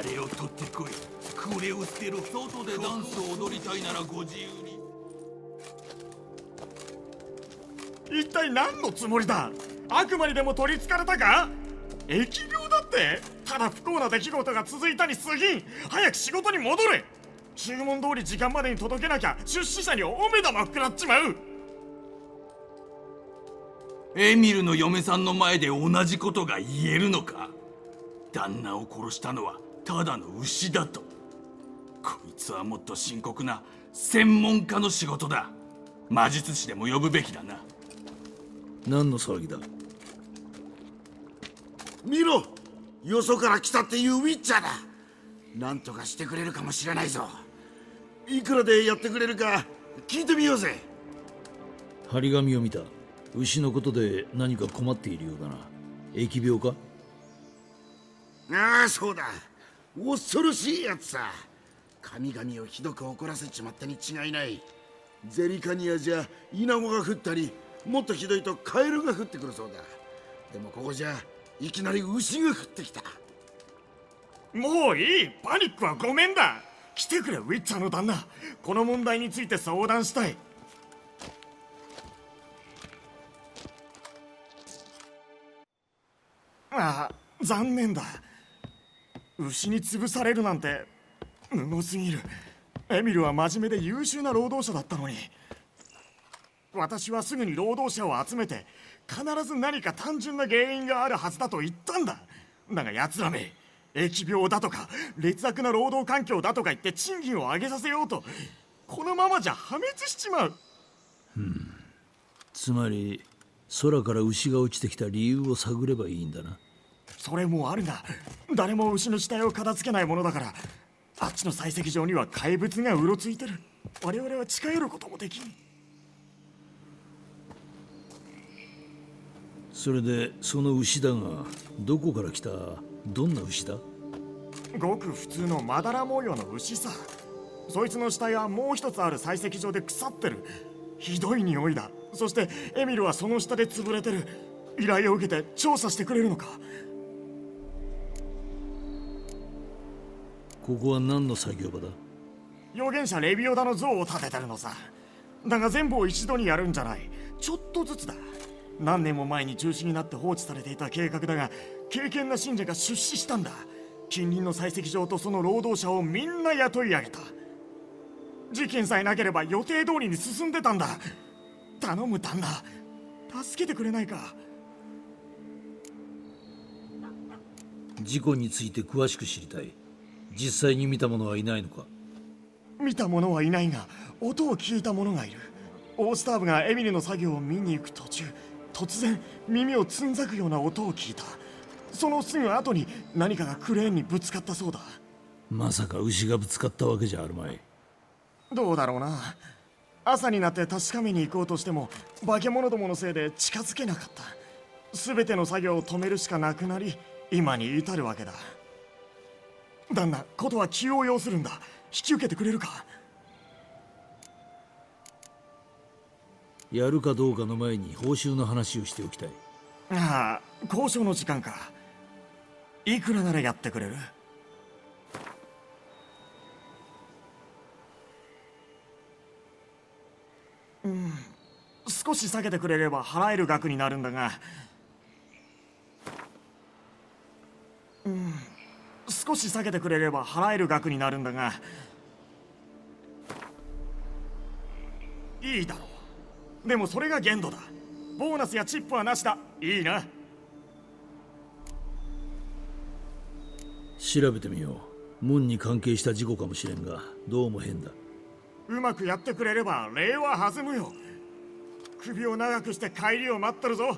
あれを取ってこい。これを捨てろ。外でダンスを踊りたいならご自由に。一体何のつもりだ。悪魔にでも取りつかれたか。疫病だって。ただ不幸な出来事が続いたに過ぎん。早く仕事に戻れ。注文通り時間までに届けなきゃ出資者にお目玉を食らっちまう。エミルの嫁さんの前で同じことが言えるのか。旦那を殺したのはただの牛だと。こいつはもっと深刻な専門家の仕事だ。魔術師でも呼ぶべきだな。何の騒ぎだ。見ろ、よそから来たっていうウィッチャーだ。なんとかしてくれるかもしれないぞ。いくらでやってくれるか聞いてみようぜ。張り紙を見た。牛のことで何か困っているようだな。疫病か。ああ、そうだ。恐ろしいやつさ。神々をひどく怒らせちまったに違いない。ゼリカニアじゃイナゴが降ったり、もっとひどいとカエルが降ってくるそうだ。でもここじゃいきなり牛が降ってきた。もういい。パニックはごめんだ。来てくれウィッチャーの旦那。この問題について相談したい。ああ、残念だ。牛に潰されるなんて無謀すぎる。エミルは真面目で優秀な労働者だったのに。私はすぐに労働者を集めて、必ず何か単純な原因があるはずだと言ったんだ。だがやつらめ、疫病だとか劣悪な労働環境だとか言って賃金を上げさせようと。このままじゃ破滅しちまう。つまり空から牛が落ちてきた理由を探ればいいんだな。それもあるが、誰も牛の死体を片付けないものだから、あっちの採石場には怪物がうろついてる。我々は近寄ることもできん。それでその牛だが、どこから来た、どんな牛だ。ごく普通のまだら模様の牛さ。そいつの死体はもう一つある採石場で腐ってる。ひどい匂いだ。そしてエミルはその下で潰れてる。依頼を受けて調査してくれるのか。ここは何の作業場だ。預言者レビオダの像を建ててるのさ。だが全部を一度にやるんじゃない。ちょっとずつだ。何年も前に中止になって放置されていた計画だが、敬虔な信者が出資したんだ。近隣の採石場とその労働者をみんな雇い上げた。事件さえなければ予定通りに進んでたんだ。頼む旦那、助けてくれないか。事故について詳しく知りたい。実際に見た者はいないのか。見た者はいないが、音を聞いた者がいる。オースターブがエミリの作業を見に行く途中、突然耳をつんざくような音を聞いた。そのすぐ後に何かがクレーンにぶつかったそうだ。まさか牛がぶつかったわけじゃあるまい。どうだろうな。朝になって確かめに行こうとしても、化け物どものせいで近づけなかった。全ての作業を止めるしかなくなり、今に至るわけだ。旦那、ことは急を要するんだ。引き受けてくれるか。やるかどうかの前に報酬の話をしておきたい。ああ、交渉の時間か。いくらならやってくれる。少し下げてくれれば払える額になるんだが、いいだろう。でもそれが限度だ。ボーナスやチップはなしだ。いいな。調べてみよう。門に関係した事故かもしれんが、どうも変だ。うまくやってくれれば礼は弾むよ。首を長くして帰りを待ってるぞ。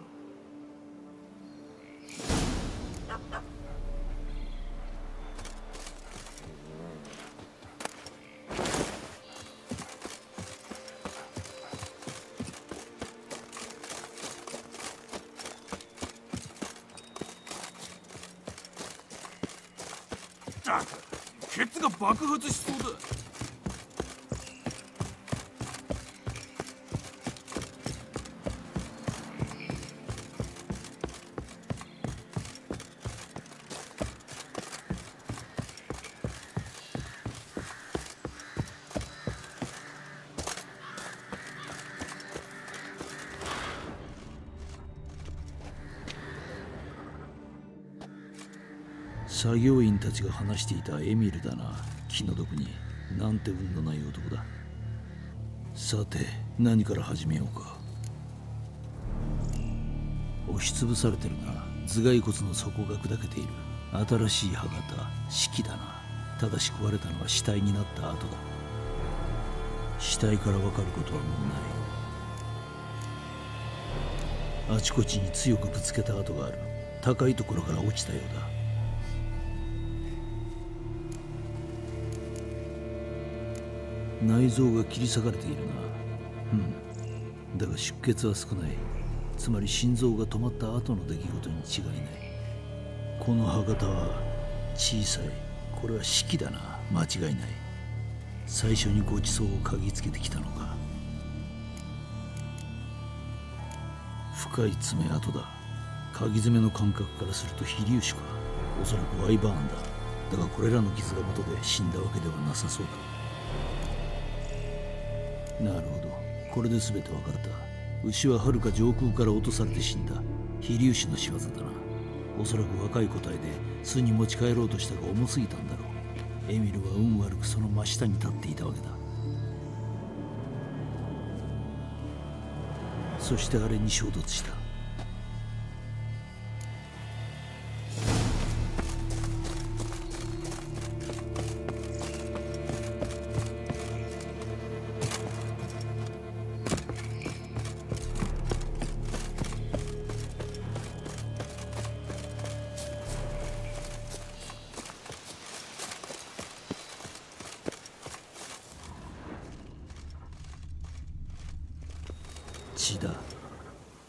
ケツが爆発しそうだ。作業員たちが話していたエミルだな。気の毒になんて運のない男だ。さて何から始めようか。押しつぶされてるな。頭蓋骨の底が砕けている。新しい歯型、四季だな。ただし壊れたのは死体になった後だ。死体から分かることはもうない。あちこちに強くぶつけた跡がある。高いところから落ちたようだ。内臓が切り裂かれているな。うん。だが出血は少ない。つまり心臓が止まった後の出来事に違いない。この歯型は小さい。これは四季だな。間違いない。最初にご馳走を嗅ぎつけてきたのか。深い爪痕だ。嗅ぎ爪の感覚からすると非粒子か。おそらくワイバーンだ。だがこれらの傷が元で死んだわけではなさそうだ。なるほど。これで全て分かった。牛ははるか上空から落とされて死んだ。非粒子の仕業だな。おそらく若い個体で巣に持ち帰ろうとしたが重すぎたんだろう。エミルは運悪くその真下に立っていたわけだ。そしてあれに衝突した。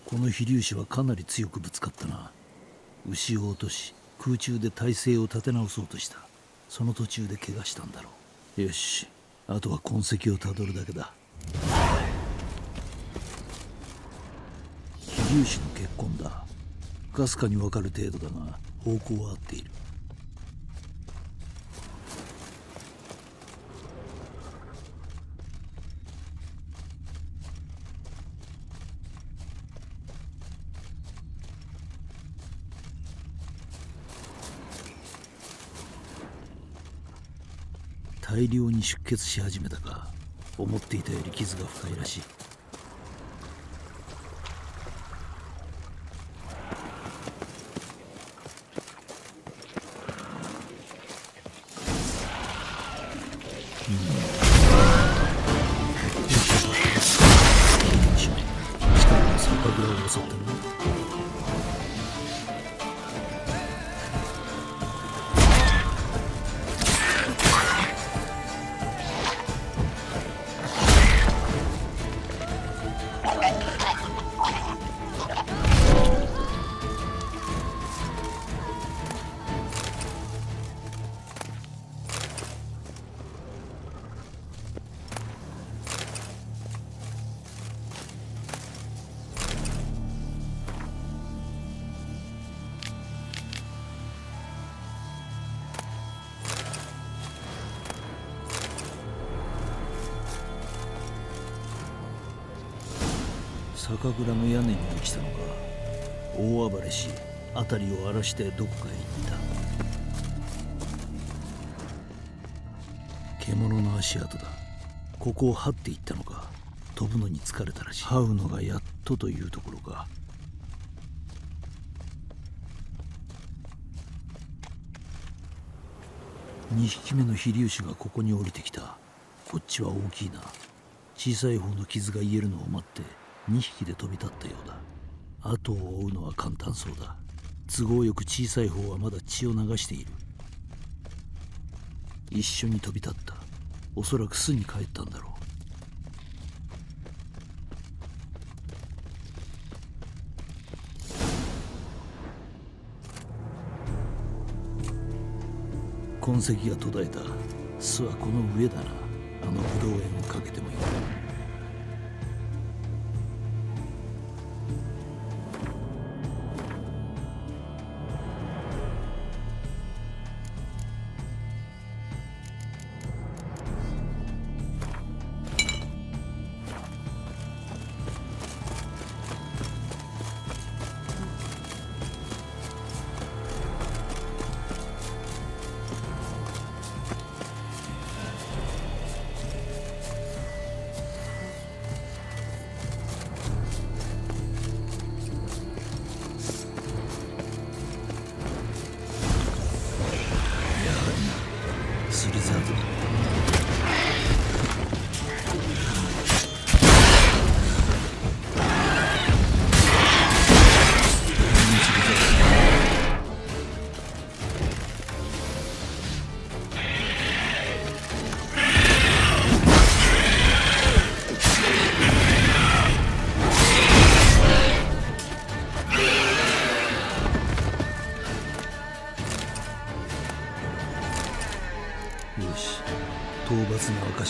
この飛粒子はかなり強くぶつかったな。牛を落とし空中で体勢を立て直そうとした。その途中で怪我したんだろう。よし、あとは痕跡をたどるだけだ。飛粒子の血痕だ。かすかに分かる程度だが方向は合っている。大量に出血し始めたか。思っていたより傷が深いらしい。近くの酒蔵を襲ったな。酒蔵の屋根に落ちたのか。大暴れし辺りを荒らしてどこかへ行った。獣の足跡だ。ここを這っていったのか。飛ぶのに疲れたらしい。這うのがやっとというところか。2匹目の飛粒子がここに降りてきた。こっちは大きいな。小さい方の傷が癒えるのを待って2匹で飛び立ったようだ。後を追うのは簡単そうだ。都合よく小さい方はまだ血を流している。一緒に飛び立った。おそらく巣に帰ったんだろう。痕跡が途絶えた。巣はこの上だな。あのブドウ園をかけてもいい。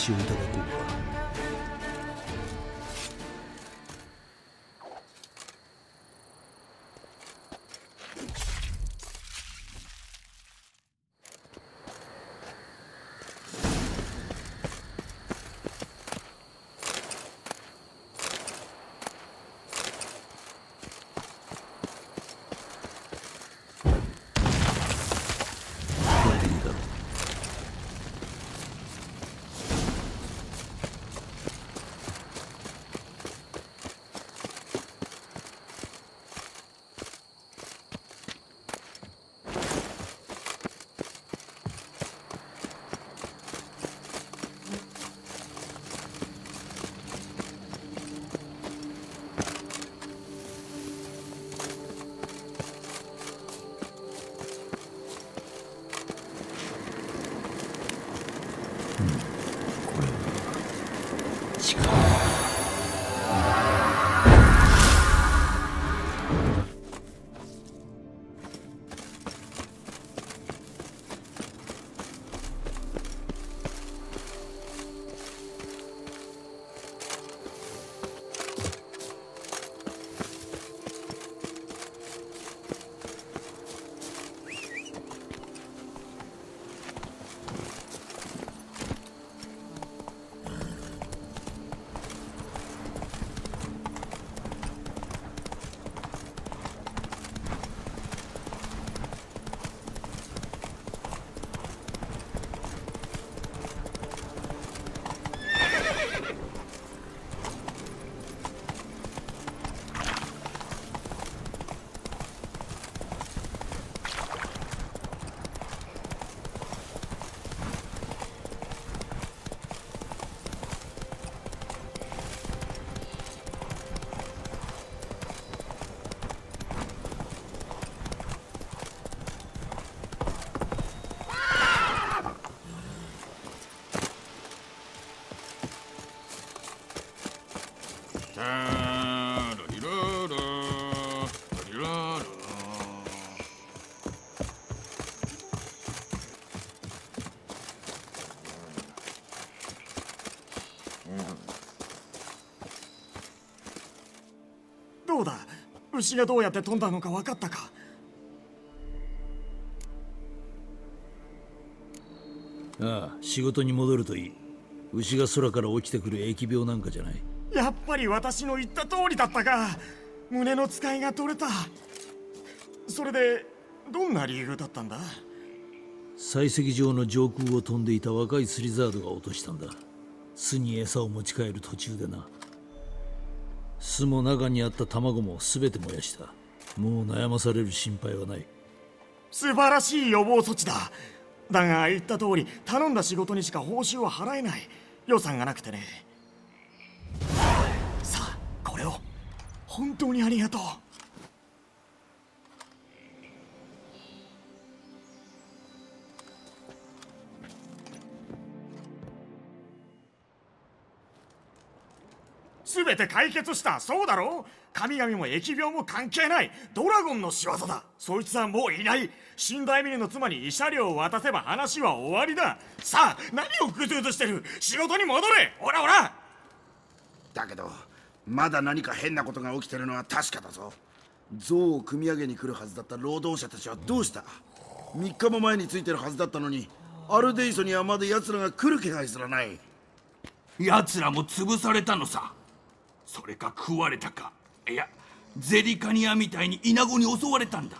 話をいただこうか。どうだ、牛がどうやって飛んだのか分かったか？ああ、仕事に戻るといい。牛が空から落ちてくる疫病なんかじゃない。やっぱり私の言った通りだったか。胸の使いが取れた。それでどんな理由だったんだ？採石場の上空を飛んでいた若いスリザードが落としたんだ。巣に餌を持ち帰る途中でな。巣も中にあった卵も全て燃やした。もう悩まされる心配はない。素晴らしい予防措置だ。だが言った通り、頼んだ仕事にしか報酬は払えない。予算がなくてね。さあ、これを。本当にありがとう。全て解決した。そうだろう。神々も疫病も関係ない。ドラゴンの仕業だ。そいつはもういない。死んだエミリの妻に慰謝料を渡せば話は終わりだ。さあ、何をグズグズしてる。仕事に戻れ。オラオラ。だけどまだ何か変なことが起きてるのは確かだぞ。像を組み上げに来るはずだった労働者たちはどうした？3日も前についてるはずだったのに、アルデイソにはまだ奴らが来る気配すらない。奴らも潰されたのさ。それか食われたか、いやゼリカニアみたいにイナゴに襲われたんだ。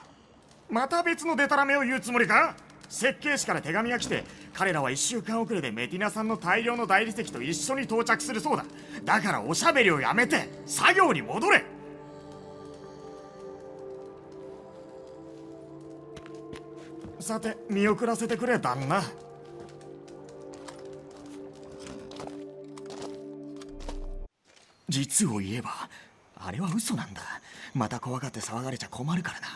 また別のデタラメを言うつもりか？設計士から手紙が来て、彼らは1週間遅れでメティナさんの大量の大理石と一緒に到着するそうだ。だからおしゃべりをやめて作業に戻れ。さて、見送らせてくれ旦那。実を言えばあれは嘘なんだ。また怖がって騒がれちゃ困るからな。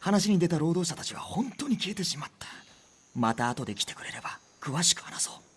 話に出た労働者たちは本当に消えてしまった。また後で来てくれれば詳しく話そう。